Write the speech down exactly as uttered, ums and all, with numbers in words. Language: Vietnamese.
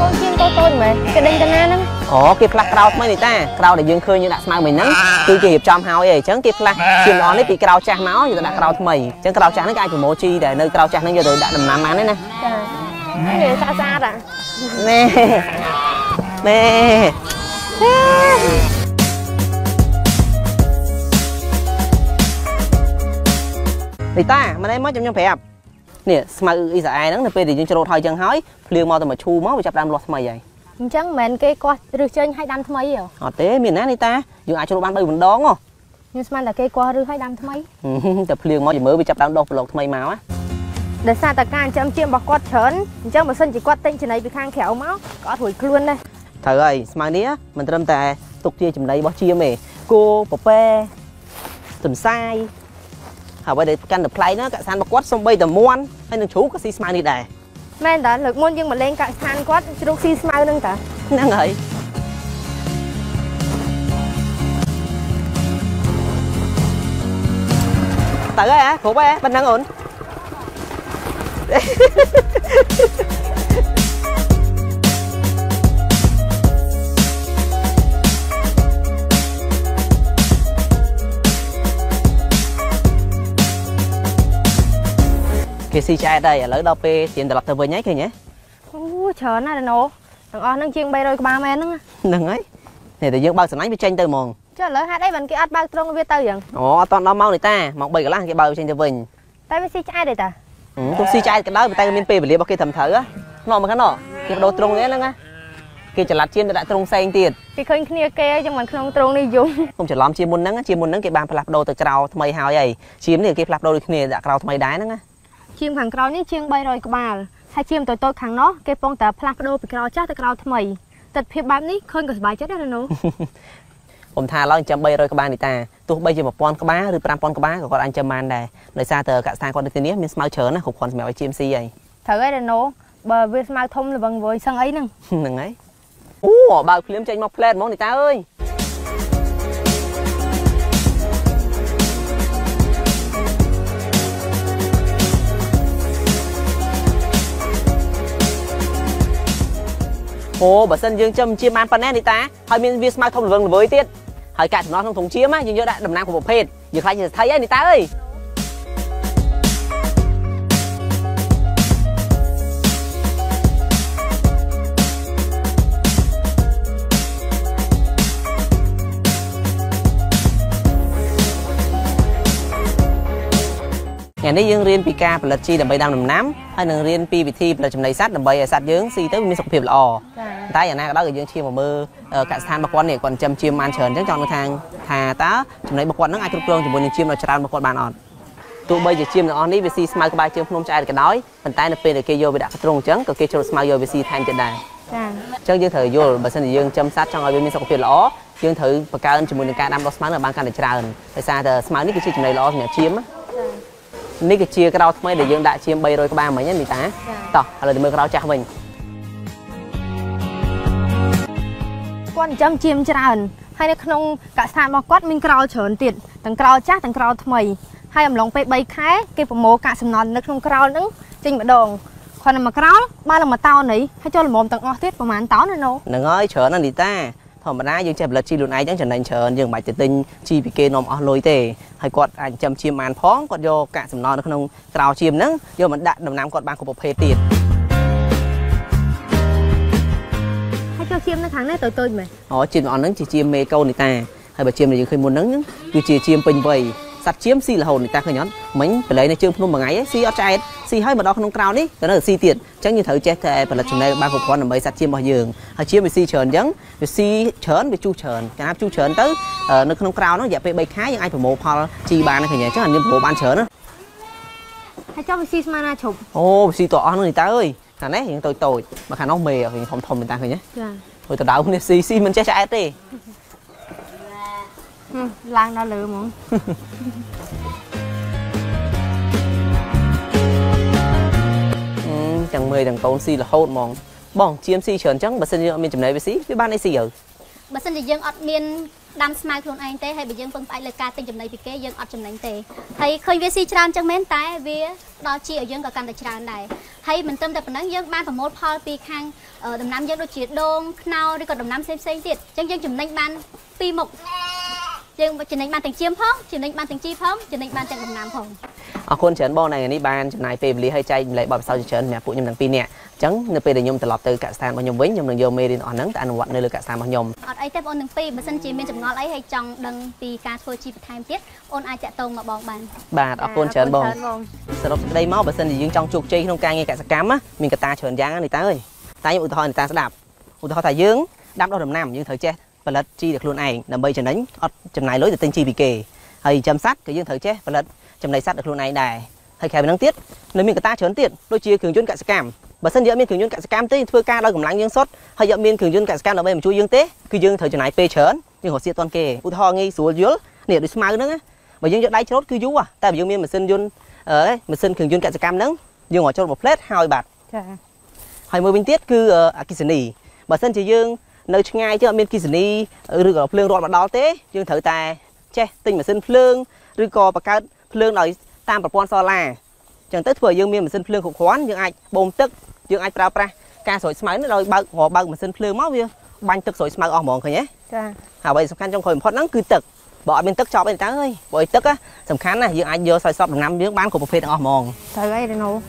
con chim to to mà cái đen cana nè. Ồ, kia flash crowd mới này ta, crowd để dương khơi như đặt mau mình nắng, kia kia hiệp trong hao ấy, chớn kia flash chim đó lấy bị crowd chặt máu, rồi đặt crowd mày, chớn crowd chặt nó cái chim mô chi để nơi crowd chặt nó giờ rồi đã đầm nám má đấy nè. Cái này xa xa à. Nè, nè. Thì ta, mà đây mới trong trong phải học. Nè, mà ý giả ai đó là phê thì chúng cho thôi chân hói liền mau từ mà chu máu và chập đam lọt mày vậy chẳng mình cái quạt rửa chân hay đam mấy rồi họ té miền nát đi ta dùng ai cho ban đây mình đón không nhưng mà là cái quạt rửa hay đam mấy tập liền mau chỉ mới bị chập đam đột lọt mày máu á để xa ta can chấm chiêm bọc quạt chớn chẳng mà sân chỉ quạt tinh trên này bị khang khéo máu có thổi luôn đây thầy ơi mà nia mình tâm tè tục chia chùm đấy bỏ chia mày cô bọc pe chùm sai hả bây để căn được play nó cả sàn bọc quát xong bây giờ muôn hay là chú có si smile đi đẻ men đã lực muôn nhưng mà lên cả sàn quát chú si smile nâng cả nâng ấy tại cái á khổ bé vẫn đang ổn cái si chai đây lỡ đâu pe tiền đặt tờ vừa nhái kìa nhé. Ủa chờ nó là nổ. Thằng on nó chiên bay rồi ba men nó. Đừng ấy. Này tự dương bao sẵn nãy bị tranh tờ mòn. Chứ lỡ hạt ấy vẫn cái ắt bao trong về tờ vậy. Ồ toàn đó mau này ta, mọc bầy cái lá cái bao tranh tờ vịnh. Tại vì si chai đây ta. Ừ, con si chai cái đó bị tay miên pe bị lìa bao kia thầm thở á. Nó mà cái nó. Cái đồ trong đấy nó á. Kia chả lạt chiên đã trong xanh tiền. Cái khơi kia kia trong mình không trong đi dùng. Không chả lóm chiên muôn nắng á, chiên muôn nắng cái bàn plap đồ từ trào thmei hào vậy. Chiếm thì cái plap đồ kia đã trào thmei đái nó á. Chim hàng cào những chiên bay rồi các bạn, hai chim tối tối hàng nó, cái phong tả plak đô bị cào chết từ cào thầm mày, tật phim bám ní khơi cả bài chết đấy là nó. Hôm thà lo anh chăm bay rồi các bạn đi ta, tôi bây giờ một con cá bá, rồi pram con cá bá của con anh chăm man này, nơi xa từ cả sang con đi tini, mình mau chớ nó, khục con mèo chim si vậy. Thở ấy là nó, bờ bên mau thông là bằng với sang ấy nè. Nè ấy. Ủa, bao phim tranh mọc lên món này ta ơi. Ồ, bà sân dương châm chiêm man panet đi ta, hơi miên viên smile thông là vâng với tiết, hơi cả chúng nó không thống chiếm á, nhưng nhớ đại đầm nam của bộ phết, giờ khai thấy ấy đi ta ơi. Ngày nay dương riêng pika và lật chi đầm bay đam đầm nám, hay là riêng pi vị thi và chấm lấy sát đầm bay sát dương si tới mình sọc phiền lò. Ta giờ này đó là dương chiêm mà mơ cả san bạc quan này còn chấm chiêm man chờn chắc chọn thang thà tá chấm lấy bạc quan nó ai trung trung chấm buồn chiêm là chọn bạc quan bàn ọt. Tụi bây giờ chiêm là on đi về si smile các bài chiêm không trai được cái nói, phần tay là p để kia vô về đặt trung trắng, còn kia cho smile vô về si thanh trên đài. Chắc dương thử vô bản thân dương chấm sát trong ai bên mình sọc phiền lò, dương thử bạc quan chấm buồn được cả đam đó smile là ban can để chọn. Tại sao giờ smile này cái chiêm chấm lấy lò thì chiêm á. Nít cái chia cái rau mấy để dương đại chiêm bay rồi các ba mấy nhất mình tá, tỏ là để mưa cái rau chặt mình. Con chấm chiêm tràn, hay là không cả sàn bao quát mình rau chởn tiệt, từng rau chát từng rau thầm hay làm lòng bay bay khé, cái phần mố cả sầm nón nó không rau nữa, trên mặt đường, còn là mà rau, ba là mà tao này, hay cho là mồm từng o tiết và màn táo nữa đâu. Đừng ơi chởn anh đi ta. Thôi mà nãy dương chẹp lật chi luôn ai chẳng chần anh chờ dương bài tự tin chi bị kê nôm ở lối tề hay quạt anh chăm chiêm màn phóng quạt vô cả sầm non nó không cào chiêm nữa giờ mình đặt đồng nam quạt bàn của bộ phê tiền hay cho chiêm nó thắng đấy tới tôi mày ó chiêm nó nắng chỉ chiêm mê câu này ta hay bà chiêm này dương khơi muốn nắng cứ chỉ chiêm bình vầy sạch chiếm si là hồn người ta khơi nhón mấy phải lấy này chiêm không bằng ấy si ở trai si hơi mà đó không cào đấy cái đó là si tiền chẳng như thử che thề phải là chừng này ba cục con là mấy sạch chiêm bao giường hay chiếm về si chờn dấn về si chờn về chu chờn cái áp chu chờn tới nó không cào nó dẹp về bay khá nhưng ai phải một họ chi bàn này khởi nhảy chắc hẳn như bộ ban chờn đó hay cho về si mana chụp ô si tỏ người ta ơi khả nét hiện tôi tồi mà khả nó mề thì không thầm người ta khởi nhé thôi tao đào không si si mình che chạy đi lang đã lừa mượn chẳng mười thằng con si là hôn mòn bỏng chiếm si chờn trắng bà sinh dương miên chấm này với si với ban ấy si ở bà sinh thì dương ở miên đam smile khôn anh thế hay bị dân phân phải là ca tinh chấm này bị cái dân ở chấm này thế hay khơi về si tràn trong men tái về đó chỉ ở dân cả căn tại tràn này hay mình tâm tập phần năng dân ban phần mốt pol pi khang ở đồng nam dân đôi chỉ đôn nao đi còn đồng nam xem xem tiệt dân dân chấm này ban pi mộc dân chấm này ban thành chiêm phong chấm này ban thành chi phong chấm này ban thành đồng nam phong ở khuôn chén bo này này ban chấm này về lý hay chay lại bảo sao chén mẹ phụ nhung thằng pi nè chấn nơi về để nhung từ lọt từ cả sàn mà nhung với nhung đừng vô mê đi ở nắng tại anh quạt nơi cả sàn mà nhung ở đây tiếp ôn thằng pi mà sinh chỉ miền chấm ngõ lấy hay chồng đừng vì cá thôi chi bị tham tiết ôn ai chạy tông mà bòn bàn bà ở khuôn chén bo sau đây máu bà sinh thì dương trong chuột chi không cay nghe cả sạc cám á mình cả ta chườn giang người ta ơi ta nhung thôi người ta sẽ đạp người ta thải dương đạp đâu đầm nam nhưng thời che và lật chi được luôn này làm bây chấm đánh chấm này lối từ tinh chi bị kề hay chấm sát cái dương thời che và lật chấm này sát được luôn này đài hay khéo năng tiết nếu mình cả ta chớn tiệt đôi chia cường chuyên cả cam bà sinh giữa miền cường chuyên cả cam tới thưa ca đôi cùng lắng dương sốt hay giữa miền cường chuyên cả cam là bên mình chui dương tế cứ dương thời chừng này pe chớn nhưng họ xịt toàn kề u thò ngay xuống dưới nè đôi smile nữa mà dương giữa đáy chốt cứ dú à tại vì dương miền mình sinh dương ở đấy mình sinh cường chuyên cả cam nắng dương họ cho một plate hai bạt hai mươi bên tiết cứ ở kiseni bà sinh chỉ dương nơi ngay chứ ở miền kiseni được ở phường đoạn mà đó tế dương thử tài che tinh mà sinh phường rồi cò và cá phường nói tam bạc quan so là chẳng tới vừa dương miên mình xin phơi khủng khoán dương ai bồn tức dương ai trao ra ca sỏi máy nó đòi bận họ bận mình xin phơi máu dương banh tức sỏi máy ở mòn thôi nhé. Hảo bây sầm khăn trong khơi một phút nắng cứ tức bỏ bên tức cho bên tá ơi bởi tức á sầm khăn này dương ai vô sỏi sọp năm dương bán của một phê ở mòn. Thời ấy đây nô.